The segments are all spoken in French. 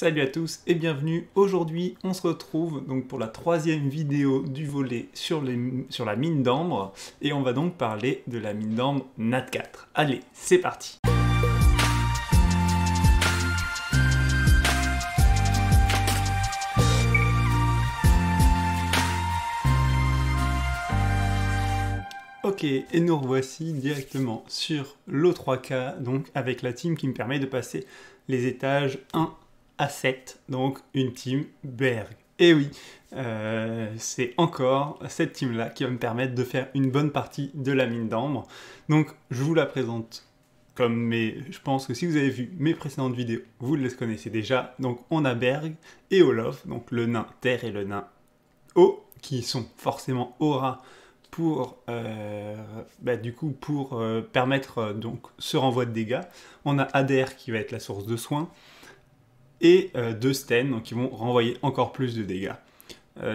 Salut à tous et bienvenue. Aujourd'hui, on se retrouve donc pour la troisième vidéo du volet sur la mine d'ambre et on va donc parler de la mine d'ambre Nat 4. Allez, c'est parti. Ok, et nous revoici directement sur l'O3K, donc avec la team qui me permet de passer les étages 1 à 7, donc une team Berg. Et oui, c'est encore cette team-là qui va me permettre de faire une bonne partie de la mine d'ambre. Donc je vous la présente comme je pense que si vous avez vu mes précédentes vidéos, vous les connaissez déjà. Donc on a Berg et Olof, donc le nain terre et le nain eau, qui sont forcément aura pour permettre donc ce renvoi de dégâts. On a Adair qui va être la source de soins et deux Sten, donc qui vont renvoyer encore plus de dégâts.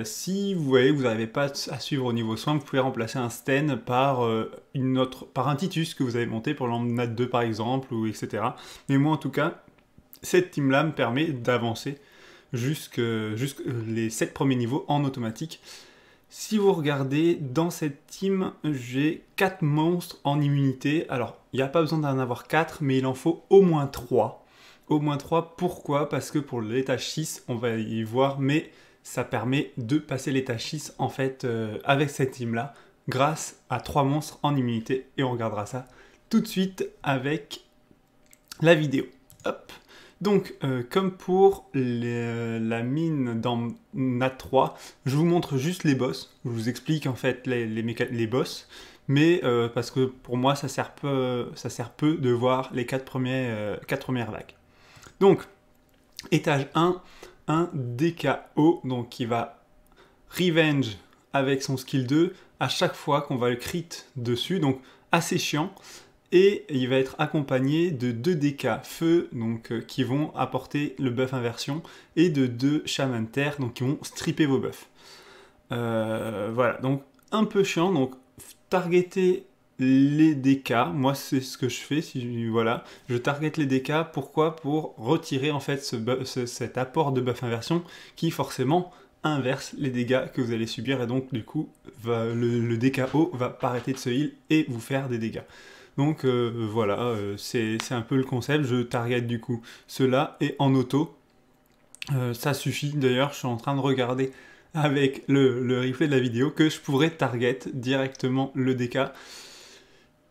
Si vous voyez, vous n'arrivez pas à suivre au niveau soins, vous pouvez remplacer un Sten par un Titus que vous avez monté pour l'Emmenade 2 par exemple, ou etc. Mais moi en tout cas, cette team-là me permet d'avancer jusque les 7 premiers niveaux en automatique. Si vous regardez, dans cette team, j'ai 4 monstres en immunité. Alors, il n'y a pas besoin d'en avoir 4, mais il en faut au moins 3. Au moins 3, pourquoi? Parce que pour l'étage 6, on va y voir, mais ça permet de passer l'étage 6, en fait, avec cette team-là, grâce à 3 monstres en immunité. Et on regardera ça tout de suite avec la vidéo. Hop. Donc, comme pour la mine dans Nat 3, je vous montre juste les boss. Je vous explique en fait les boss, mais parce que pour moi, ça sert peu de voir les 4 premières vagues. Donc, étage 1, un DK Feu, donc qui va revenge avec son skill 2 à chaque fois qu'on va le crit dessus, donc assez chiant. Et il va être accompagné de 2 DK Feu, donc, qui vont apporter le buff inversion, et de 2 chamans terre, donc qui vont stripper vos buffs. Voilà, donc un peu chiant, donc targeter les DK, moi c'est ce que je fais, voilà, je target les DK, pourquoi? Pour retirer en fait cet apport de buff inversion qui forcément inverse les dégâts que vous allez subir, et donc du coup le DKO va pas arrêter de se heal et vous faire des dégâts. Donc voilà, c'est un peu le concept, je target du coup cela et en auto, ça suffit. D'ailleurs, je suis en train de regarder avec le replay de la vidéo que je pourrais target directement le DK.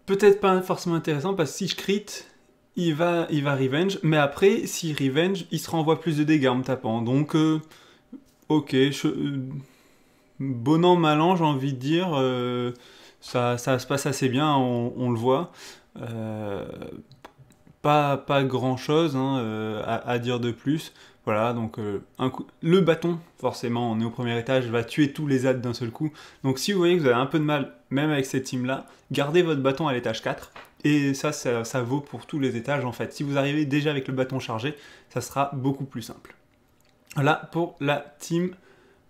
Peut-être pas forcément intéressant parce que si je crit, il va revenge, mais après, s'il revenge, il se renvoie plus de dégâts en me tapant. Donc, ok, bon an, mal an, j'ai envie de dire... Ça se passe assez bien, on le voit. Pas grand chose hein, à dire de plus. Voilà, donc le bâton, forcément, on est au premier étage, va tuer tous les adds d'un seul coup. Donc si vous voyez que vous avez un peu de mal, même avec cette team-là, gardez votre bâton à l'étage 4. Et ça vaut pour tous les étages en fait. Si vous arrivez déjà avec le bâton chargé, ça sera beaucoup plus simple. Voilà pour la team,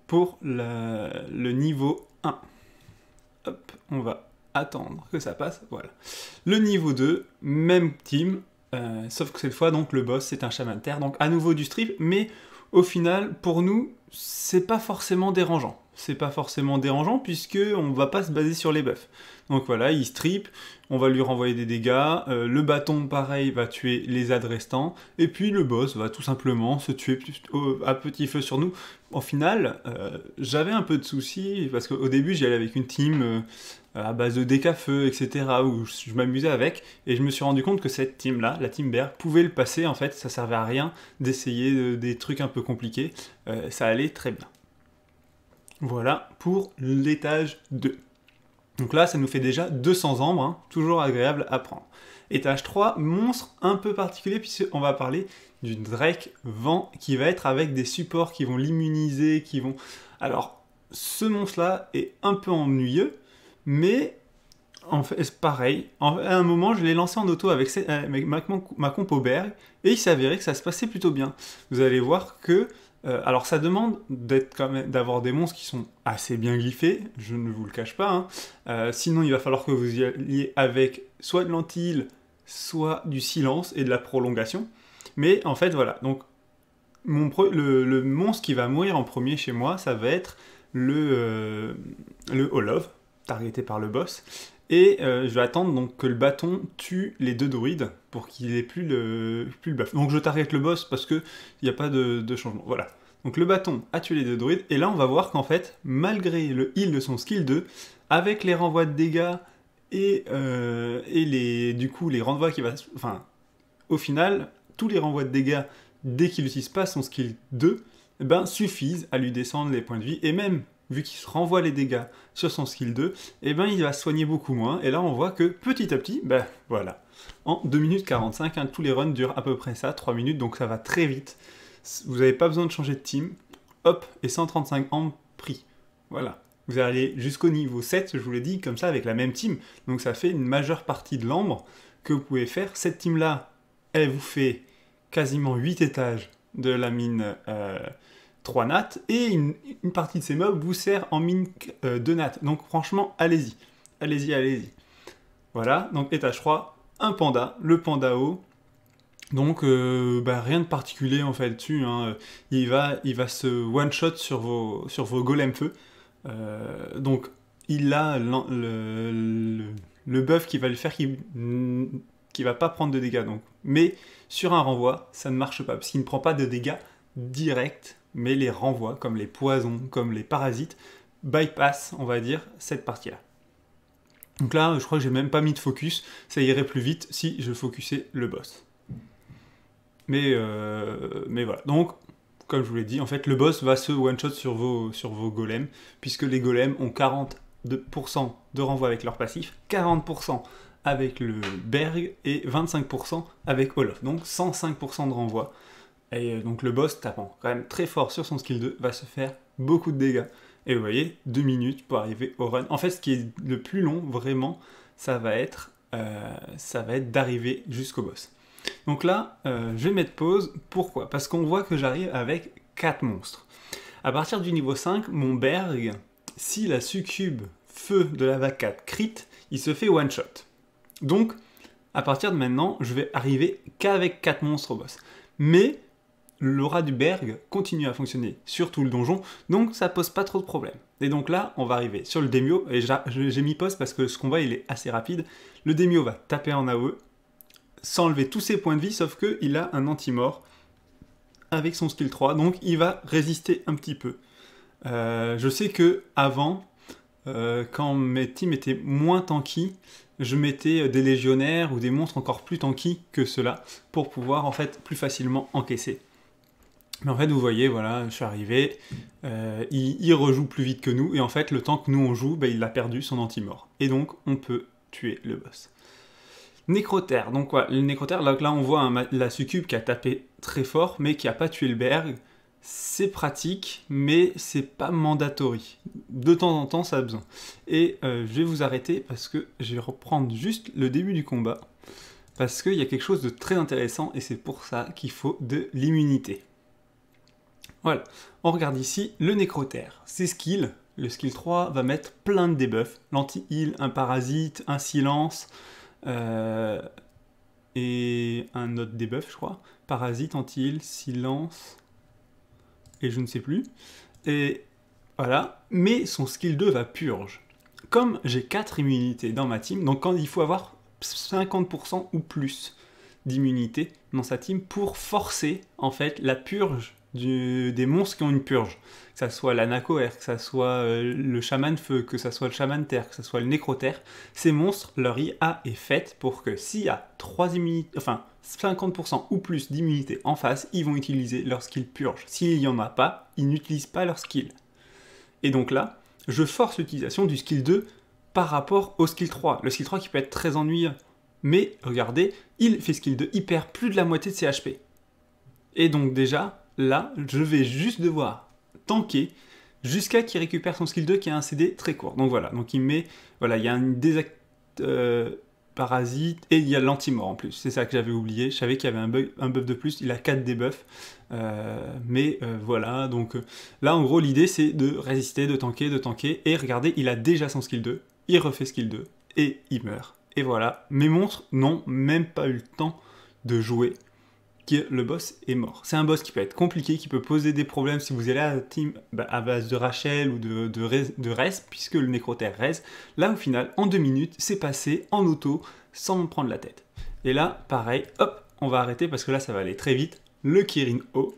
pour le niveau 1. Hop, on va attendre que ça passe, voilà. Le niveau 2, même team, sauf que cette fois, donc, le boss, c'est un chaman terre, donc à nouveau du strip, mais au final, pour nous, c'est pas forcément dérangeant. C'est pas forcément dérangeant, puisqu'on va pas se baser sur les buffs. Donc voilà, il strip, on va lui renvoyer des dégâts, le bâton, pareil, va tuer les adds restants, et puis le boss va tout simplement se tuer à petit feu sur nous. Au final, j'avais un peu de soucis, parce qu'au début, j'y allais avec une team à base de DK Feu, etc., où je m'amusais avec, et je me suis rendu compte que cette team-là, la team Berg, pouvait le passer, en fait, ça servait à rien d'essayer des trucs un peu compliqués, ça allait très bien. Voilà pour l'étage 2. Donc là, ça nous fait déjà 200 ambres, hein, toujours agréable à prendre. Étage 3, monstre un peu particulier, puisqu'on va parler du Drake Vent, qui va être avec des supports qui vont l'immuniser, qui vont... Alors, ce monstre-là est un peu ennuyeux, mais en fait, c'est pareil. À un moment, je l'ai lancé en auto avec ma compo Berg, et il s'avérait que ça se passait plutôt bien. Vous allez voir que... alors ça demande d'avoir des monstres qui sont assez bien glyphés, je ne vous le cache pas, hein. Sinon il va falloir que vous y alliez avec soit de l'anti-heal, soit du silence et de la prolongation. Mais en fait voilà, donc le monstre qui va mourir en premier chez moi, ça va être le Olof, targeté par le boss. Et je vais attendre donc, que le bâton tue les deux druides pour qu'il n'ait plus le buff. Donc je target le boss parce qu'il n'y a pas de changement. Voilà. Donc le bâton a tué les deux druides. Et là, on va voir qu'en fait, malgré le heal de son skill 2, avec les renvois de dégâts et les renvois qui va... Enfin, au final, tous les renvois de dégâts, dès qu'il n'utilise pas son skill 2, ben, suffisent à lui descendre les points de vie. Et même, vu qu'il se renvoie les dégâts sur son skill 2, eh ben, il va soigner beaucoup moins. Et là, on voit que petit à petit, ben voilà. En 2 minutes 45, hein, tous les runs durent à peu près ça, 3 minutes, donc ça va très vite. Vous n'avez pas besoin de changer de team. Hop, et 135 en prix. Voilà. Vous allez jusqu'au niveau 7, je vous l'ai dit, comme ça, avec la même team. Donc ça fait une majeure partie de l'ambre que vous pouvez faire. Cette team-là, elle vous fait quasiment 8 étages de la mine 3 nat, et une partie de ces mobs vous sert en mine 2 nat. Donc franchement, allez-y. Allez-y, allez-y. Voilà, donc étage 3, un panda, le panda haut. Donc bah, rien de particulier en fait dessus, hein. Il va se one-shot sur vos golems feu. Donc il a le buff qui va lui faire qui va pas prendre de dégâts. Donc. Mais sur un renvoi, ça ne marche pas, parce qu'il ne prend pas de dégâts directs, mais les renvois, comme les poisons, comme les parasites, bypass, on va dire, cette partie-là. Donc là, je crois que j'ai même pas mis de focus, ça irait plus vite si je focusais le boss. Mais voilà, donc, comme je vous l'ai dit, en fait, le boss va se one-shot sur vos golems, puisque les golems ont 40% de renvoi avec leur passif, 40% avec le Berg et 25% avec Olof, donc 105% de renvoi. Et donc le boss tapant quand même très fort sur son skill 2 va se faire beaucoup de dégâts. Et vous voyez, 2 minutes pour arriver au run. En fait, ce qui est le plus long, vraiment, ça va être d'arriver jusqu'au boss. Donc là, je vais mettre pause. Pourquoi? Parce qu'on voit que j'arrive avec 4 monstres. À partir du niveau 5, mon Berg, s'il a succube feu de la vague 4 crit, il se fait one shot. Donc, à partir de maintenant, je vais arriver qu'avec 4 monstres au boss. Mais l'aura du Berg continue à fonctionner sur tout le donjon, donc ça pose pas trop de problème. Et donc là, on va arriver sur le Demio, et j'ai mis pause parce que ce combat, il est assez rapide. Le Demio va taper en AOE, s'enlever tous ses points de vie, sauf qu'il a un anti-mort avec son skill 3, donc il va résister un petit peu. Je sais que avant, quand mes teams étaient moins tanky, je mettais des légionnaires ou des monstres encore plus tanky que ceux-là pour pouvoir en fait plus facilement encaisser. Mais en fait, vous voyez, voilà, je suis arrivé, il rejoue plus vite que nous, et en fait, le temps que nous on joue, bah, il a perdu son anti-mort. Et donc, on peut tuer le boss. Nécrotère, donc quoi, ouais, le Nécrotère, là on voit hein, la succube qui a tapé très fort, mais qui n'a pas tué le Berg. C'est pratique, mais c'est pas mandatory. De temps en temps, ça a besoin. Et je vais vous arrêter parce que je vais reprendre juste le début du combat. Parce qu'il y a quelque chose de très intéressant et c'est pour ça qu'il faut de l'immunité. Voilà. On regarde ici le Nécrotère. Ses skills, le skill 3 va mettre plein de debuffs. L'anti-heal, un parasite, un silence et un autre debuff, je crois. Parasite, anti-heal, silence... et je ne sais plus, et voilà, mais son skill 2 va purge. Comme j'ai 4 immunités dans ma team, donc quand il faut avoir 50% ou plus d'immunité dans sa team pour forcer en fait la purge des monstres qui ont une purge, que ça soit l'anacoère, que ça soit le chaman feu, que ça soit le chaman terre, que ça soit le nécroterre, ces monstres, leur IA est faite pour que s'il y a 50% ou plus d'immunité en face, ils vont utiliser leur skill purge. S'il n'y en a pas, ils n'utilisent pas leur skill. Et donc là, je force l'utilisation du skill 2 par rapport au skill 3. Le skill 3 qui peut être très ennuyeux. Mais regardez, il fait skill 2, il perd plus de la moitié de ses HP. Et donc déjà, là, je vais juste devoir tanker jusqu'à qu'il récupère son skill 2 qui a un CD très court. Donc voilà, donc il met... Voilà, il y a une désactivation... parasite, et il y a l'anti-mort en plus, c'est ça que j'avais oublié, je savais qu'il y avait un buff de plus, il a 4 débuffs, voilà, donc là en gros l'idée c'est de résister, de tanker, et regardez, il a déjà son skill 2, il refait skill 2, et il meurt, et voilà, mes monstres n'ont même pas eu le temps de jouer, que le boss est mort. C'est un boss qui peut être compliqué, qui peut poser des problèmes si vous allez à la team à base de Rachel ou de Res, puisque le Nécrotère Res, là au final, en 2 minutes, c'est passé en auto, sans me prendre la tête. Et là, pareil, hop, on va arrêter parce que là, ça va aller très vite. Le Kirin O,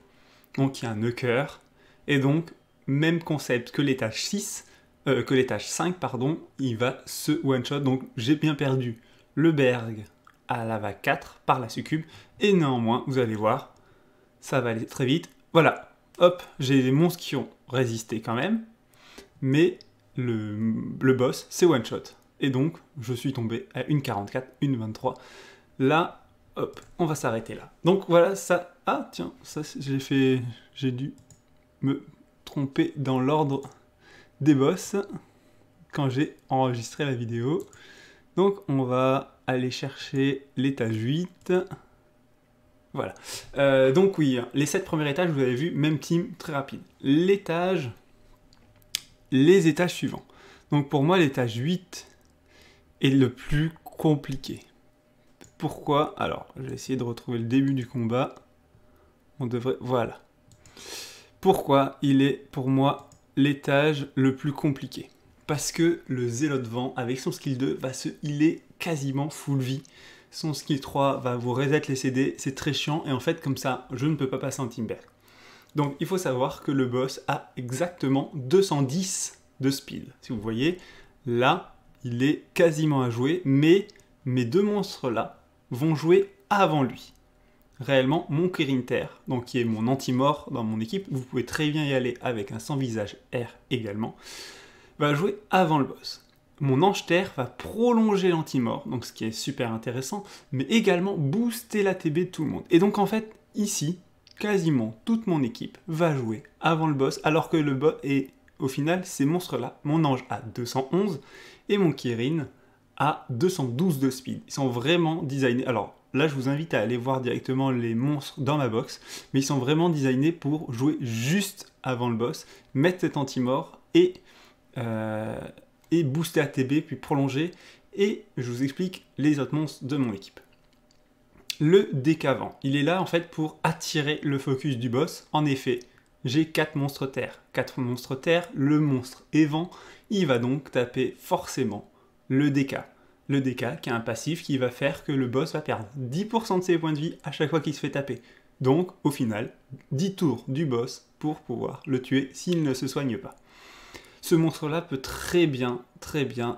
donc il y a un knocker, et donc, même concept que l'étage 5, pardon, il va se one-shot, donc j'ai bien perdu le Berg à la vague 4 par la succube, et néanmoins, vous allez voir, ça va aller très vite. Voilà, hop, j'ai des monstres qui ont résisté quand même, mais le boss, c'est one-shot. Et donc, je suis tombé à 1,44, 1,23. Là, hop, on va s'arrêter là. Donc voilà, ça... Ah, tiens, ça, j'ai fait... J'ai dû me tromper dans l'ordre des boss quand j'ai enregistré la vidéo. Donc, on va aller chercher l'étage 8. Voilà. Donc oui, les 7 premiers étages, vous avez vu, même team, très rapide. L'étage... Les étages suivants. Donc pour moi, l'étage 8... est le plus compliqué. Pourquoi? Alors, je vais essayer de retrouver le début du combat. On devrait... Voilà. Pourquoi il est, pour moi, l'étage le plus compliqué? Parce que le Zélot Vent, avec son skill 2, va se healer quasiment full vie. Son skill 3 va vous reset les CD, c'est très chiant. Et en fait, comme ça, je ne peux pas passer en Timber. Donc, il faut savoir que le boss a exactement 210 de speed. Si vous voyez, là... Il est quasiment à jouer, mais mes 2 monstres-là vont jouer avant lui. Réellement, mon Kirin-Terre, donc qui est mon anti-mort dans mon équipe, vous pouvez très bien y aller avec un sans-visage R également, va jouer avant le boss. Mon Ange-Terre va prolonger l'anti-mort, donc ce qui est super intéressant, mais également booster l'ATB de tout le monde. Et donc en fait, ici, quasiment toute mon équipe va jouer avant le boss, alors que le boss est... Au final, ces monstres-là, mon ange a 211 et mon Kirin a 212 de speed. Ils sont vraiment designés. Alors là, je vous invite à aller voir directement les monstres dans ma box, mais ils sont vraiment designés pour jouer juste avant le boss, mettre cet anti-mort et booster ATB, puis prolonger. Et je vous explique les autres monstres de mon équipe. Le DK Vent, il est là en fait pour attirer le focus du boss. En effet, j'ai 4 monstres terre. 4 monstres terre, le monstre évent, il va donc taper forcément le DK. Le DK qui a un passif qui va faire que le boss va perdre 10% de ses points de vie à chaque fois qu'il se fait taper. Donc, au final, 10 tours du boss pour pouvoir le tuer s'il ne se soigne pas. Ce monstre-là peut très bien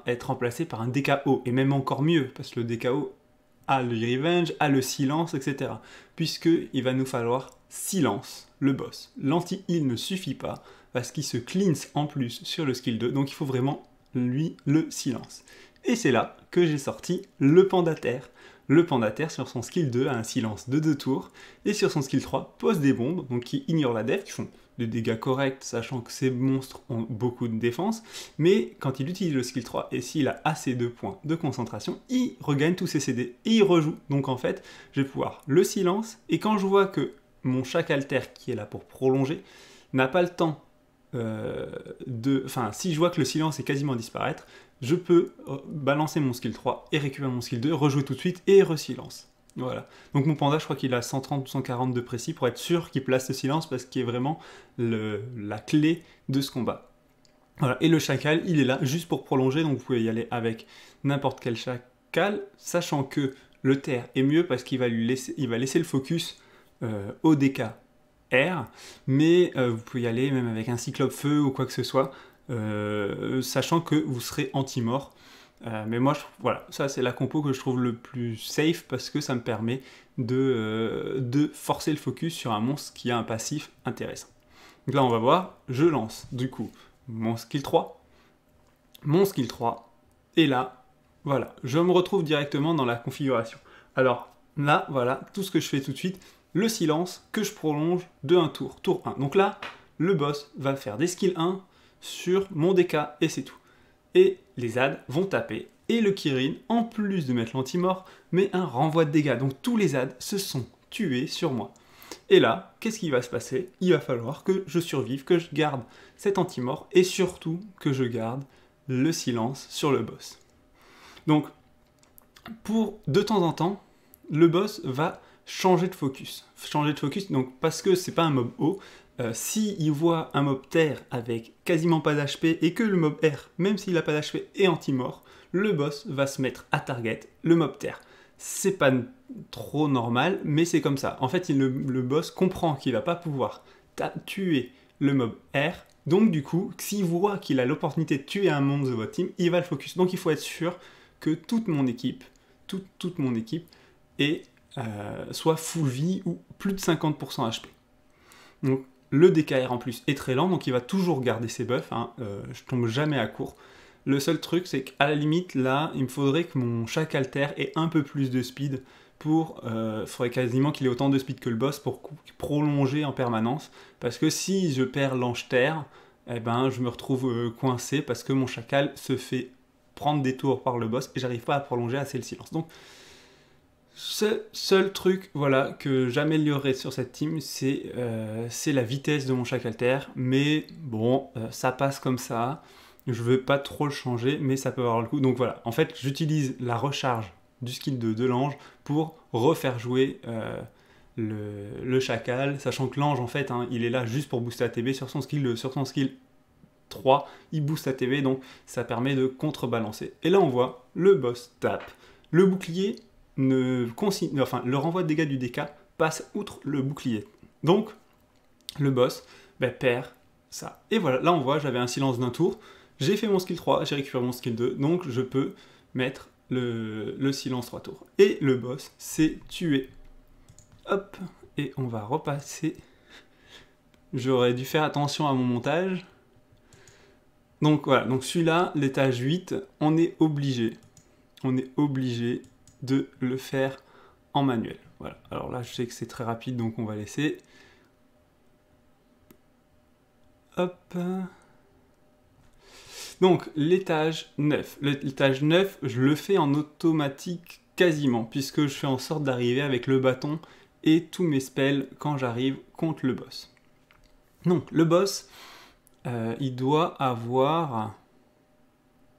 être remplacé par un DKO, et même encore mieux, parce que le DKO a le revenge, a le silence, etc. Puisqu'il va nous falloir silence le boss. L'anti-heal ne suffit pas parce qu'il se cleanse en plus sur le skill 2, donc il faut vraiment lui le silence. Et c'est là que j'ai sorti le Pandataire. Le Pandataire sur son skill 2 a un silence de 2 tours et sur son skill 3 pose des bombes, donc qui ignorent la def, qui font des dégâts corrects, sachant que ces monstres ont beaucoup de défense, mais quand il utilise le skill 3 et s'il a assez de points de concentration, il regagne tous ses CD et il rejoue. Donc en fait, je vais pouvoir le silence, et quand je vois que mon Chacal-Terre qui est là pour prolonger n'a pas le temps Enfin, si je vois que le silence est quasiment à disparaître, je peux balancer mon skill 3 et récupérer mon skill 2, rejouer tout de suite et re-silence. Voilà. Donc mon panda, je crois qu'il a 130 ou 140 de précis pour être sûr qu'il place le silence parce qu'il est vraiment la clé de ce combat. Voilà. Et le chacal, il est là juste pour prolonger, donc vous pouvez y aller avec n'importe quel chacal, sachant que le terre est mieux parce qu'il va laisser le focus au DK R, mais vous pouvez y aller même avec un cyclope feu ou quoi que ce soit, sachant que vous serez anti-mort. Mais moi, voilà, ça c'est la compo que je trouve le plus safe parce que ça me permet de forcer le focus sur un monstre qui a un passif intéressant. Donc là, on va voir, je lance du coup mon skill 3, et là, voilà, je me retrouve directement dans la configuration. Alors là, voilà, tout ce que je fais tout de suite, le silence que je prolonge de un tour, tour 1. Donc là, le boss va faire des skills 1 sur mon DK et c'est tout. Et les adds vont taper. Et le Kirin, en plus de mettre l'anti-mort, met un renvoi de dégâts. Donc tous les adds se sont tués sur moi. Et là, qu'est-ce qui va se passer? Il va falloir que je survive, que je garde cet anti-mort et surtout que je garde le silence sur le boss. Donc, de temps en temps, le boss va changer de focus. Changer de focus, donc parce que c'est pas un mob haut. Si il voit un mob terre avec quasiment pas d'HP et que le mob R, même s'il n'a pas d'HP, est anti-mort, le boss va se mettre à target le mob terre. C'est pas trop normal, mais c'est comme ça. En fait, le boss comprend qu'il va pas pouvoir tuer le mob R. Donc du coup, s'il voit qu'il a l'opportunité de tuer un membre de votre team, il va le focus. Donc il faut être sûr que toute mon équipe, toute mon équipe soit full vie ou plus de 50% HP. Donc le DKR en plus est très lent, donc il va toujours garder ses buffs, hein, je tombe jamais à court. Le seul truc, c'est qu'à la limite, là, il me faudrait que mon Chacal-Terre ait un peu plus de speed. Il faudrait quasiment qu'il ait autant de speed que le boss pour prolonger en permanence. Parce que si je perds l'ange-terre, eh ben, je me retrouve coincé parce que mon chacal se fait prendre des tours par le boss et j'arrive pas à prolonger assez le silence. Donc, ce seul truc voilà, que j'améliorerai sur cette team, c'est la vitesse de mon Chacal-Terre. Mais bon, ça passe comme ça. Je ne veux pas trop le changer, mais ça peut avoir le coup. Donc voilà, en fait, j'utilise la recharge du skill de l'ange pour refaire jouer le chacal, sachant que l'ange, en fait, hein, il est là juste pour booster ATB sur son skill 3, il booste ATB, donc ça permet de contrebalancer. Et là, on voit, le boss tape. Le bouclier, le renvoi de dégâts du DK passe outre le bouclier. Donc, le boss perd ça. Et voilà, là, on voit, j'avais un silence d'un tour. J'ai fait mon skill 3, j'ai récupéré mon skill 2, donc je peux mettre le silence 3 tours. Et le boss s'est tué. Hop, et on va repasser. J'aurais dû faire attention à mon montage. Donc voilà, donc celui-là, l'étage 8, on est obligé de le faire en manuel. Voilà, alors là, je sais que c'est très rapide, donc on va laisser. Hop. Donc, l'étage 9. L'étage 9, je le fais en automatique quasiment, puisque je fais en sorte d'arriver avec le bâton et tous mes spells quand j'arrive contre le boss. Donc, le boss, il doit avoir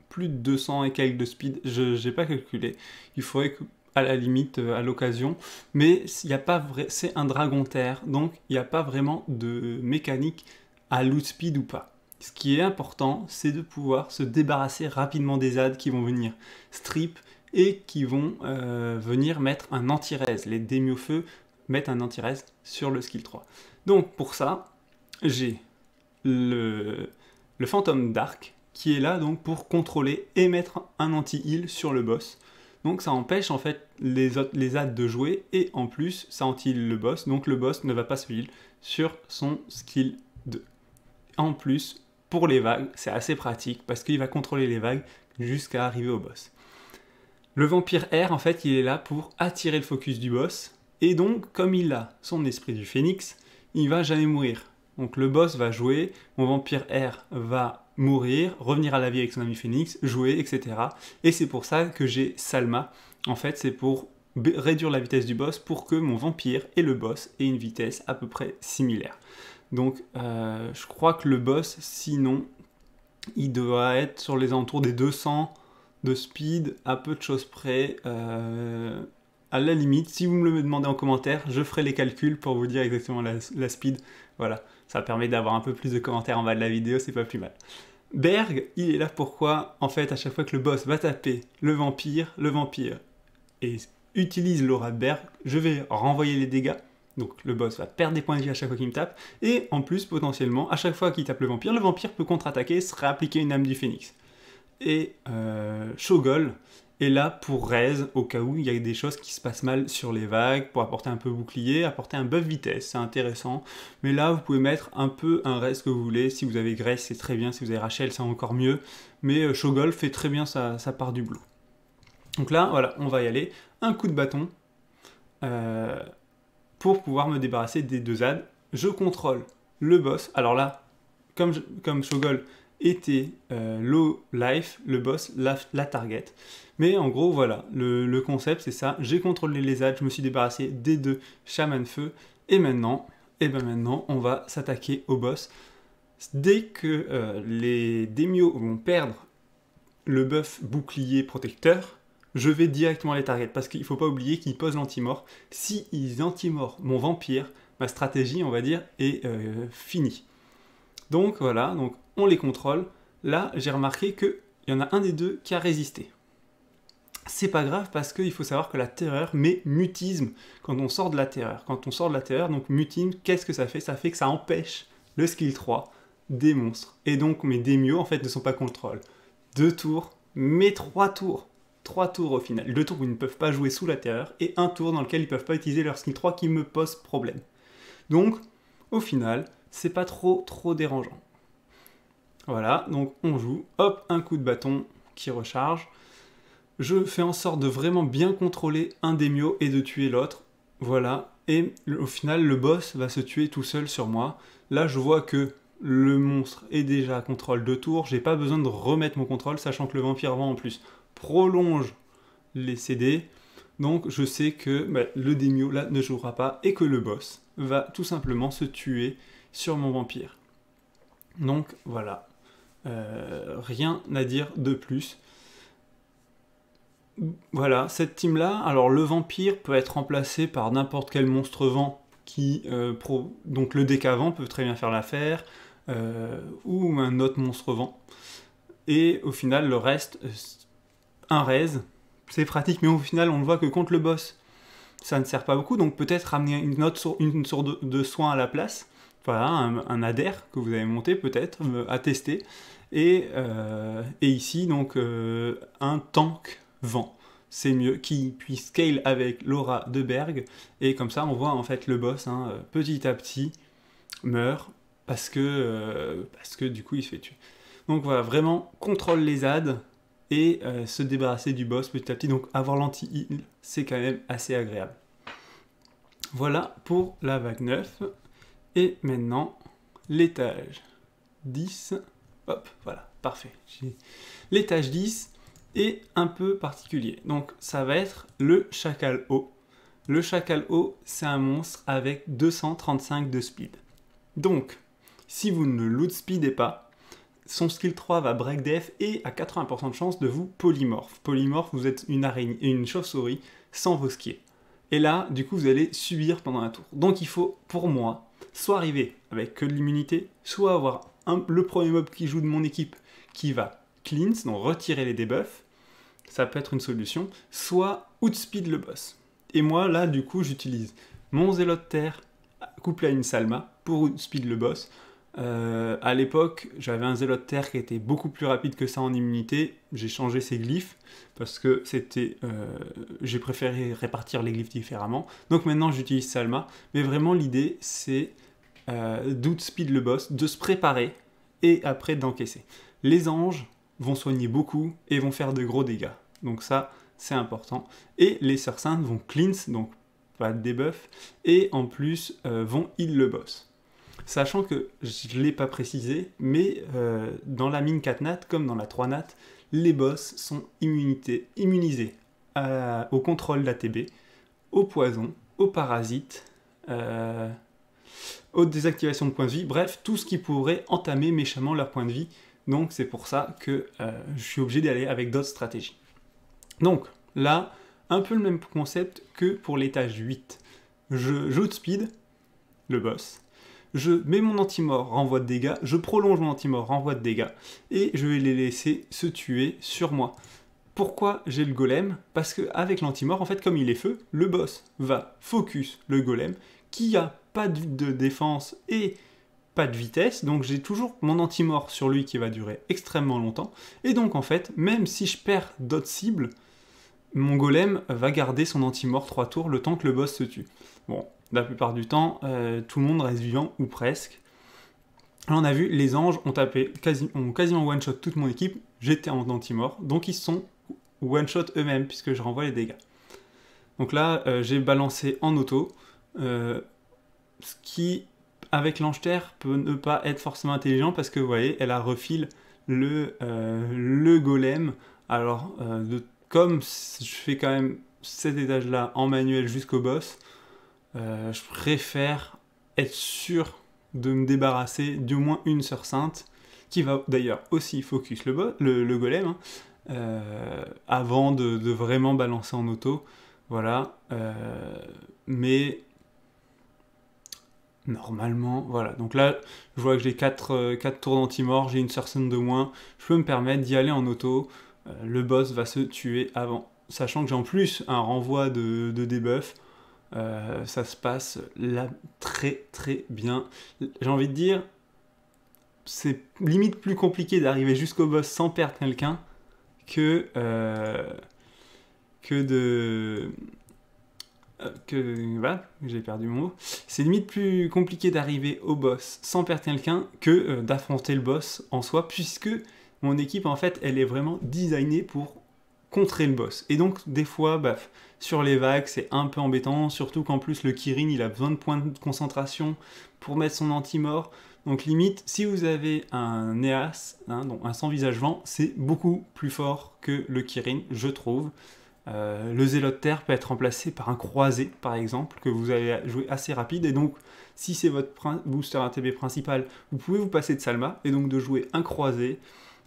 plus de 200 et quelques de speed. Je n'ai pas calculé. Il faudrait que, à la limite, à l'occasion. Mais c'est un dragon-terre, donc il n'y a pas vraiment de mécanique à loot speed ou pas. Ce qui est important, c'est de pouvoir se débarrasser rapidement des adds qui vont venir strip et qui vont venir mettre un anti-res. Les Demio Feu mettent un anti-res sur le skill 3. Donc pour ça, j'ai le Phantom Dark qui est là donc pour contrôler et mettre un anti-heal sur le boss. Donc ça empêche en fait les adds de jouer et en plus ça anti-heal le boss. Donc le boss ne va pas se heal sur son skill 2. En plus, pour les vagues, c'est assez pratique parce qu'il va contrôler les vagues jusqu'à arriver au boss. Le Vampire R, en fait, il est là pour attirer le focus du boss. Et donc, comme il a son esprit du phénix, il va jamais mourir. Donc le boss va jouer, mon Vampire R va mourir, revenir à la vie avec son ami phénix, jouer, etc. Et c'est pour ça que j'ai Salma. En fait, c'est pour réduire la vitesse du boss pour que mon vampire et le boss aient une vitesse à peu près similaire. Donc, je crois que le boss, sinon, il doit être sur les alentours des 200 de speed, à peu de choses près. À la limite, si vous me le demandez en commentaire, je ferai les calculs pour vous dire exactement la speed. Voilà, ça permet d'avoir un peu plus de commentaires en bas de la vidéo, c'est pas plus mal. Berg, il est là pourquoi, en fait, à chaque fois que le boss va taper le vampire, et utilise l'aura de Berg, je vais renvoyer les dégâts. Donc le boss va perdre des points de vie à chaque fois qu'il me tape. Et en plus, potentiellement, à chaque fois qu'il tape le vampire peut contre-attaquer et se réappliquer une âme du phénix. Et Shogol est là pour raise au cas où il y a des choses qui se passent mal sur les vagues, pour apporter un peu bouclier, apporter un buff vitesse, c'est intéressant. Mais là, vous pouvez mettre un peu un raise que vous voulez. Si vous avez Grace, c'est très bien. Si vous avez Rachel, c'est encore mieux. Mais Shogol fait très bien sa part du blue. Donc là, voilà, on va y aller. Un coup de bâton. Pour pouvoir me débarrasser des deux adds, je contrôle le boss. Alors là, comme Shogol était low life, le boss la target. Mais en gros, voilà, le concept, c'est ça. J'ai contrôlé les adds, je me suis débarrassé des deux chamans feu. Et maintenant, on va s'attaquer au boss. Dès que les Demio vont perdre le buff bouclier protecteur, je vais directement les target parce qu'il ne faut pas oublier qu'ils posent l'anti-mort. S'ils anti-mort mon vampire, ma stratégie, on va dire, est finie. Donc voilà, donc on les contrôle. Là, j'ai remarqué qu'il y en a un des deux qui a résisté. C'est pas grave parce qu'il faut savoir que la terreur met mutisme quand on sort de la terreur. Quand on sort de la terreur, donc mutisme, qu'est-ce que ça fait? Ça fait que ça empêche le skill 3 des monstres. Et donc mes démios en fait ne sont pas contrôle. 2 tours, mais 3 tours. 3 tours au final. 2 tours où ils ne peuvent pas jouer sous la terreur et 1 tour dans lequel ils ne peuvent pas utiliser leur skill 3 qui me pose problème. Donc au final, c'est pas trop dérangeant. Voilà, donc on joue, hop, un coup de bâton qui recharge. Je fais en sorte de vraiment bien contrôler un démio et de tuer l'autre. Voilà, et au final, le boss va se tuer tout seul sur moi. Là, je vois que le monstre est déjà à contrôle 2 tours. J'ai pas besoin de remettre mon contrôle, sachant que le vampire vent en plus prolonge les CD. Donc, je sais que bah, le démio là ne jouera pas et que le boss va tout simplement se tuer sur mon vampire. Donc, voilà. Rien à dire de plus. Voilà, cette team-là, alors le vampire peut être remplacé par n'importe quel monstre vent qui... donc le DK Vent peut très bien faire l'affaire, ou un autre monstre vent. Et au final, le reste, un raise, c'est pratique, mais au final, on voit que contre le boss, ça ne sert pas beaucoup, donc peut-être ramener une autre source de soins à la place. Voilà, un Adair que vous avez monté peut-être, à tester. Et ici, donc, un tank... vent, c'est mieux, qui puisse scale avec l'aura de Berg, et comme ça on voit en fait le boss hein, petit à petit meurt parce que du coup il se fait tuer. Donc voilà, vraiment contrôle les adds et se débarrasser du boss petit à petit, donc avoir l'anti-heal c'est quand même assez agréable. Voilà pour la vague 9, et maintenant l'étage 10, hop, voilà, parfait, l'étage 10 est un peu particulier. Donc ça va être le Chacal O. Le Chacal O, c'est un monstre avec 235 de speed. Donc, si vous ne loot speedez pas, son skill 3 va break def et à 80% de chance de vous polymorphe. Polymorphe, vous êtes une araignée et une chauve-souris sans vos skills. Et là, du coup, vous allez subir pendant un tour. Donc il faut, pour moi, soit arriver avec que de l'immunité, soit avoir le premier mob qui joue de mon équipe qui va cleanse, donc retirer les debuffs, ça peut être une solution, soit outspeed le boss. Et moi, là, du coup, j'utilise mon Zélot Terre couplé à une Salma pour outspeed le boss. À l'époque, j'avais un Zélot Terre qui était beaucoup plus rapide que ça en immunité. J'ai changé ses glyphes parce que c'était, j'ai préféré répartir les glyphes différemment. Donc maintenant, j'utilise Salma. Mais vraiment, l'idée, c'est d'outspeed le boss, de se préparer et après d'encaisser. Les anges vont soigner beaucoup et vont faire de gros dégâts. Donc ça, c'est important. Et les sœurs saintes vont cleanse, donc pas de debuff, et en plus vont heal le boss. Sachant que, je ne l'ai pas précisé, mais dans la mine 4 nat, comme dans la 3 nat, les boss sont immunisés au contrôle d'ATB, au poison, aux parasites, aux désactivations de points de vie, bref, tout ce qui pourrait entamer méchamment leur point de vie. Donc c'est pour ça que je suis obligé d'aller avec d'autres stratégies. Donc là, un peu le même concept que pour l'étage 8. Je outspeed le boss, je mets mon anti-mort renvoi de dégâts, je prolonge mon anti-mort renvoi de dégâts, et je vais les laisser se tuer sur moi. Pourquoi j'ai le golem? Parce qu'avec l'anti-mort, en fait, comme il est feu, le boss va focus le golem, qui n'a pas de défense et... pas de vitesse, donc j'ai toujours mon anti-mort sur lui qui va durer extrêmement longtemps, et donc en fait, même si je perds d'autres cibles, mon golem va garder son anti-mort 3 tours le temps que le boss se tue. Bon, la plupart du temps, tout le monde reste vivant, ou presque. Là on a vu, les anges ont quasiment one-shot toute mon équipe, j'étais en anti-mort, donc ils sont one-shot eux-mêmes, puisque je renvoie les dégâts. Donc là, j'ai balancé en auto, ce qui... avec l'ange-terre peut ne pas être forcément intelligent parce que vous voyez, elle a refile le golem. Alors, comme je fais quand même cet étage-là en manuel jusqu'au boss, je préfère être sûr de me débarrasser d'au moins une sœur sainte qui va d'ailleurs aussi focus le golem, hein, avant de vraiment balancer en auto. Voilà. Mais normalement, voilà. Donc là, je vois que j'ai 4 tours d'anti-mort, j'ai une Sursum de moins. Je peux me permettre d'y aller en auto. Le boss va se tuer avant. Sachant que j'ai en plus un renvoi de debuff. Ça se passe là très bien. J'ai envie de dire, c'est limite plus compliqué d'arriver jusqu'au boss sans perdre quelqu'un voilà, j'ai perdu mon mot. C'est limite plus compliqué d'arriver au boss sans perdre quelqu'un que d'affronter le boss en soi, puisque mon équipe, en fait, elle est vraiment designée pour contrer le boss. Et donc, des fois, bah, sur les vagues, c'est un peu embêtant, surtout qu'en plus, le Kirin, il a besoin de points de concentration pour mettre son anti-mort. Donc, limite, si vous avez un EAS, hein, donc un sans visage vent, c'est beaucoup plus fort que le Kirin, je trouve. Le Zélot-Terre peut être remplacé par un croisé, par exemple, que vous allez jouer assez rapide. Et donc, si c'est votre booster ATB principal, vous pouvez vous passer de Salma, et donc de jouer un croisé,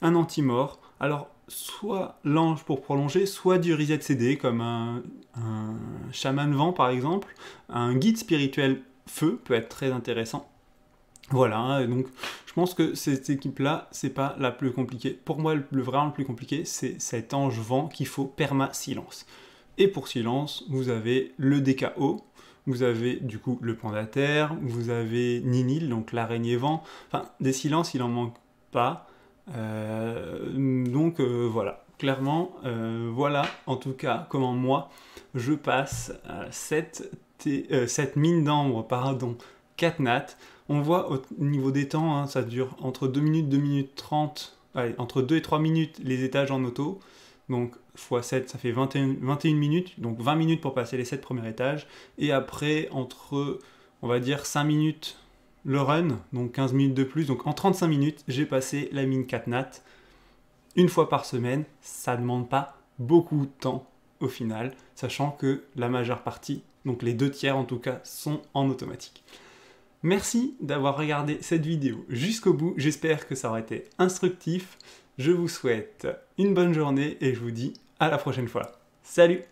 un anti-mort. Alors, soit l'ange pour prolonger, soit du reset CD, comme un chaman vent, par exemple. Un guide spirituel feu peut être très intéressant. Voilà, donc je pense que cette équipe-là, c'est pas la plus compliquée. Pour moi, vraiment le plus compliqué, c'est cet ange vent qu'il faut perma-silence. Et pour silence, vous avez le DK O, vous avez du coup le Pandataire, vous avez Ninil, donc l'araignée vent. Enfin, des silences, il en manque pas. Donc voilà, clairement, voilà en tout cas comment moi je passe cette mine d'ambre, pardon, 4 nats. On voit au niveau des temps, hein, ça dure entre 2 minutes, 2 minutes 30, allez, entre 2 et 3 minutes les étages en auto. Donc x7, ça fait 21 minutes, donc 20 minutes pour passer les 7 premiers étages. Et après, entre, on va dire, 5 minutes... le run, donc 15 minutes de plus, donc en 35 minutes, j'ai passé la mine 4 nat, une fois par semaine, ça ne demande pas beaucoup de temps au final, sachant que la majeure partie, donc les 2 tiers en tout cas, sont en automatique. Merci d'avoir regardé cette vidéo jusqu'au bout, j'espère que ça aura été instructif, je vous souhaite une bonne journée et je vous dis à la prochaine fois. Salut!